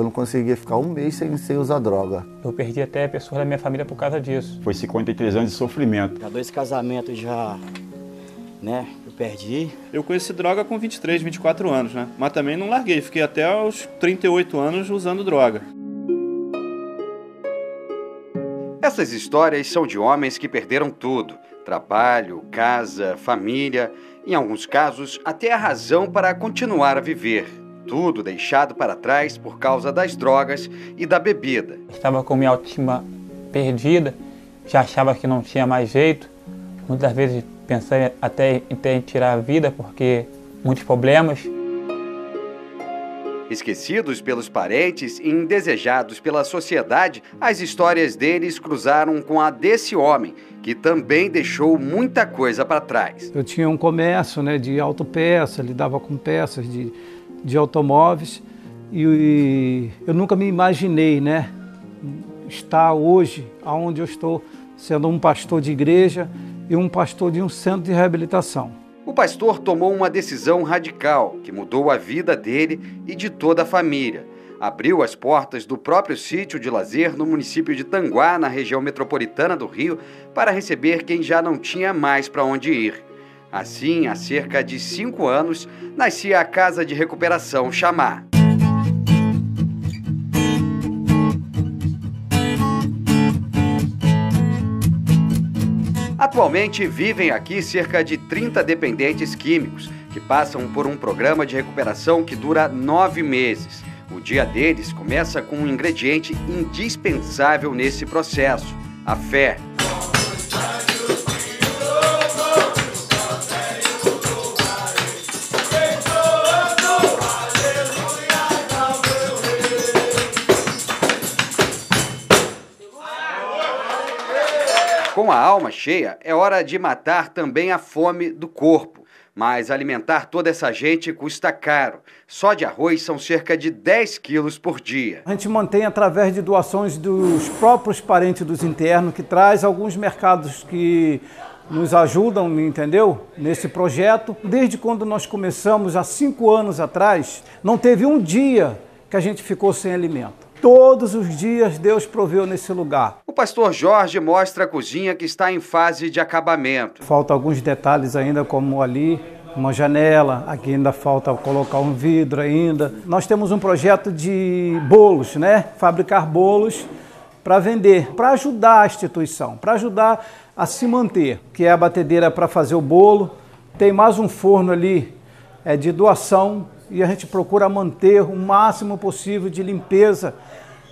Eu não conseguia ficar um mês sem usar droga. Eu perdi até pessoas da minha família por causa disso. Foi 53 anos de sofrimento. Há dois casamentos já, né, eu perdi. Eu conheci droga com 23, 24 anos, né? Mas também não larguei, fiquei até os 38 anos usando droga. Essas histórias são de homens que perderam tudo. Trabalho, casa, família, em alguns casos até a razão para continuar a viver. Tudo deixado para trás por causa das drogas e da bebida. Estava com minha autoestima perdida, já achava que não tinha mais jeito. Muitas vezes pensei até em tirar a vida porque muitos problemas. Esquecidos pelos parentes e indesejados pela sociedade, as histórias deles cruzaram com a desse homem, que também deixou muita coisa para trás. Eu tinha um comércio, né, de autopeças, lidava com peças de automóveis e eu nunca me imaginei, né, estar hoje onde eu estou, sendo um pastor de igreja e um pastor de um centro de reabilitação. O pastor tomou uma decisão radical que mudou a vida dele e de toda a família. Abriu as portas do próprio sítio de lazer no município de Tanguá, na região metropolitana do Rio, para receber quem já não tinha mais para onde ir. Assim, há cerca de 5 anos, nascia a Casa de Recuperação Xamá. Atualmente vivem aqui cerca de 30 dependentes químicos, que passam por um programa de recuperação que dura 9 meses. O dia deles começa com um ingrediente indispensável nesse processo, a fé. Com a alma cheia, é hora de matar também a fome do corpo. Mas alimentar toda essa gente custa caro. Só de arroz são cerca de 10 quilos por dia. A gente mantém através de doações dos próprios parentes dos internos, que traz alguns mercados que nos ajudam, entendeu? Nesse projeto. Desde quando nós começamos, há 5 anos atrás, não teve um dia que a gente ficou sem alimento. Todos os dias Deus proveu nesse lugar. O pastor Jorge mostra a cozinha que está em fase de acabamento. Faltam alguns detalhes ainda, como ali, uma janela, aqui ainda falta colocar um vidro ainda. Nós temos um projeto de bolos, né? Fabricar bolos para vender, para ajudar a instituição, para ajudar a se manter, que é a batedeira para fazer o bolo. Tem mais um forno ali, é de doação, e a gente procura manter o máximo possível de limpeza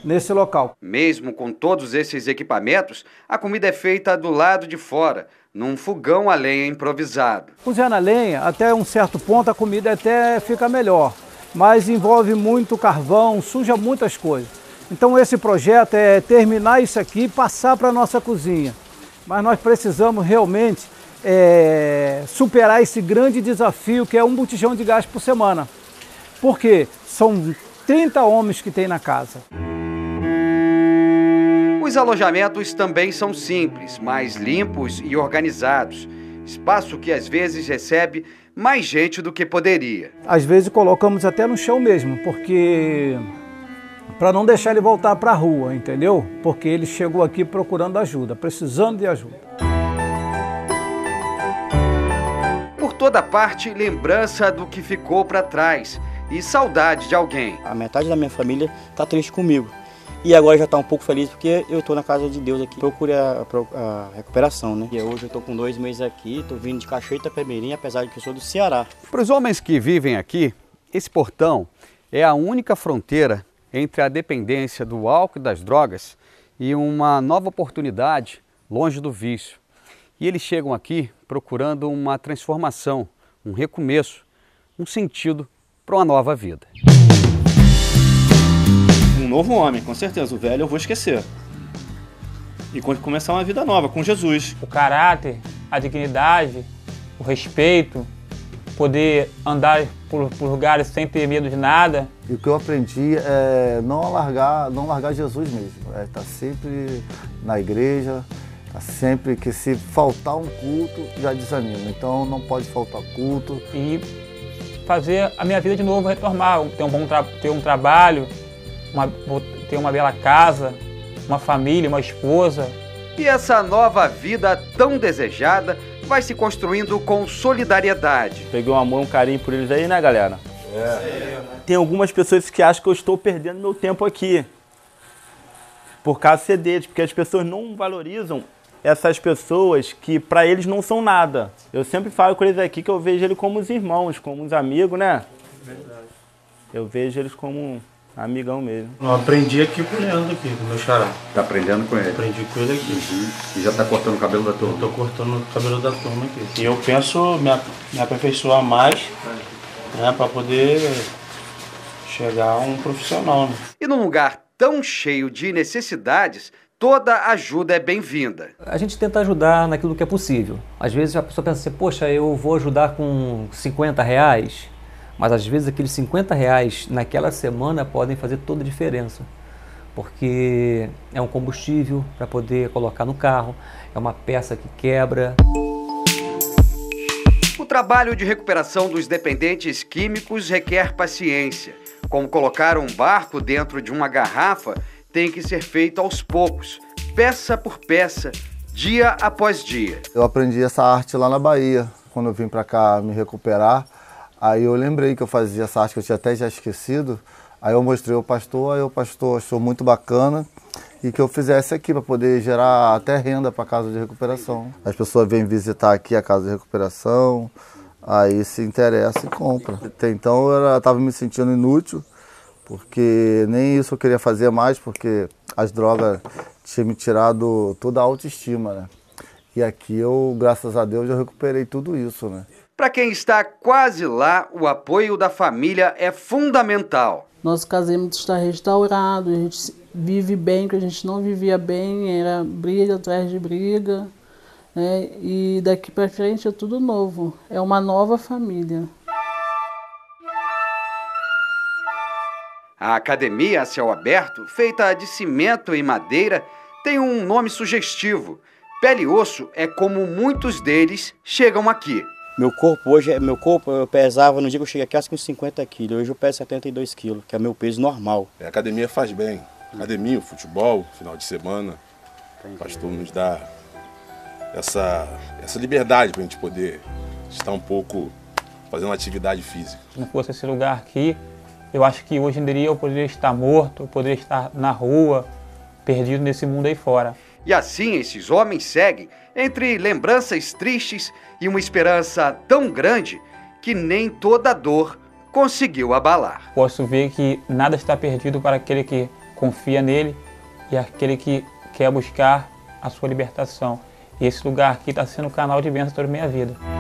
nesse local. Mesmo com todos esses equipamentos, a comida é feita do lado de fora, num fogão a lenha improvisado. Cozinhar na lenha, até um certo ponto, a comida até fica melhor, mas envolve muito carvão, suja muitas coisas. Então esse projeto é terminar isso aqui e passar para a nossa cozinha. Mas nós precisamos realmente superar esse grande desafio que é um botijão de gás por semana. Porque são 30 homens que tem na casa. Os alojamentos também são simples, mas limpos e organizados. Espaço que às vezes recebe mais gente do que poderia. Às vezes colocamos até no chão mesmo, porque para não deixar ele voltar para a rua, entendeu? Porque ele chegou aqui procurando ajuda, precisando de ajuda. Toda parte lembrança do que ficou para trás e saudade de alguém. A metade da minha família está triste comigo e agora já está um pouco feliz porque eu estou na casa de Deus aqui. Procurei a recuperação, né? E hoje eu estou com 2 meses aqui, estou vindo de Cachoeira Pemirim, apesar de que eu sou do Ceará. Para os homens que vivem aqui, esse portão é a única fronteira entre a dependência do álcool e das drogas e uma nova oportunidade longe do vício. E eles chegam aqui procurando uma transformação, um recomeço, um sentido para uma nova vida. Um novo homem, com certeza. O velho eu vou esquecer. E começar uma vida nova com Jesus. O caráter, a dignidade, o respeito, poder andar por lugares sem ter medo de nada. E o que eu aprendi é não largar Jesus mesmo. É estar sempre na igreja. Sempre que se faltar um culto, já desanima. Então não pode faltar culto. E fazer a minha vida de novo retomar, ter um trabalho, ter uma bela casa, uma família, uma esposa. E essa nova vida tão desejada vai se construindo com solidariedade. Peguei um amor, um carinho por eles aí, né, galera? É. Tem algumas pessoas que acham que eu estou perdendo meu tempo aqui por causa de ser deles, porque as pessoas não valorizam essas pessoas que para eles não são nada. Eu sempre falo com eles aqui que eu vejo eles como os irmãos, como os amigos, né? Verdade. Eu vejo eles como um amigão mesmo. Eu aprendi aqui com o Leandro, aqui, com o meu xará. Tá aprendendo com ele? Aprendi com ele aqui. Uhum. E já tá cortando o cabelo da turma? Eu tô cortando o cabelo da turma aqui. E eu penso me aperfeiçoar mais, né, pra poder chegar a um profissional, né? E num lugar tão cheio de necessidades, toda ajuda é bem-vinda. A gente tenta ajudar naquilo que é possível. Às vezes a pessoa pensa assim, poxa, eu vou ajudar com 50 reais, mas às vezes aqueles 50 reais naquela semana podem fazer toda a diferença, porque é um combustível para poder colocar no carro, é uma peça que quebra. O trabalho de recuperação dos dependentes químicos requer paciência, como colocar um barco dentro de uma garrafa. Tem que ser feito aos poucos, peça por peça, dia após dia. Eu aprendi essa arte lá na Bahia, quando eu vim pra cá me recuperar. Aí eu lembrei que eu fazia essa arte, que eu tinha até já esquecido. Aí eu mostrei ao pastor, aí o pastor achou muito bacana e que eu fizesse aqui para poder gerar até renda para a casa de recuperação. As pessoas vêm visitar aqui a casa de recuperação, aí se interessam e compram. Até então eu estava me sentindo inútil, porque nem isso eu queria fazer mais, porque as drogas tinham me tirado toda a autoestima, né? E aqui eu, graças a Deus, eu recuperei tudo isso, né? Para quem está quase lá, o apoio da família é fundamental. Nosso casamento está restaurado, a gente vive bem, que a gente não vivia bem, era briga atrás de briga, né? E daqui para frente é tudo novo, é uma nova família. A academia a céu aberto, feita de cimento e madeira, tem um nome sugestivo. Pele e osso é como muitos deles chegam aqui. Meu corpo hoje, eu pesava, no dia que eu cheguei aqui, acho que uns 50 quilos. Hoje eu peso 72 quilos, que é meu peso normal. A academia faz bem. Academia, futebol, final de semana. O pastor nos dá essa liberdade para a gente poder estar um pouco fazendo atividade física. Se não fosse esse lugar aqui, eu acho que hoje em dia eu poderia estar morto, eu poderia estar na rua, perdido nesse mundo aí fora. E assim esses homens seguem entre lembranças tristes e uma esperança tão grande que nem toda dor conseguiu abalar. Posso ver que nada está perdido para aquele que confia nele e aquele que quer buscar a sua libertação. E esse lugar aqui está sendo um canal de bênção toda a minha vida.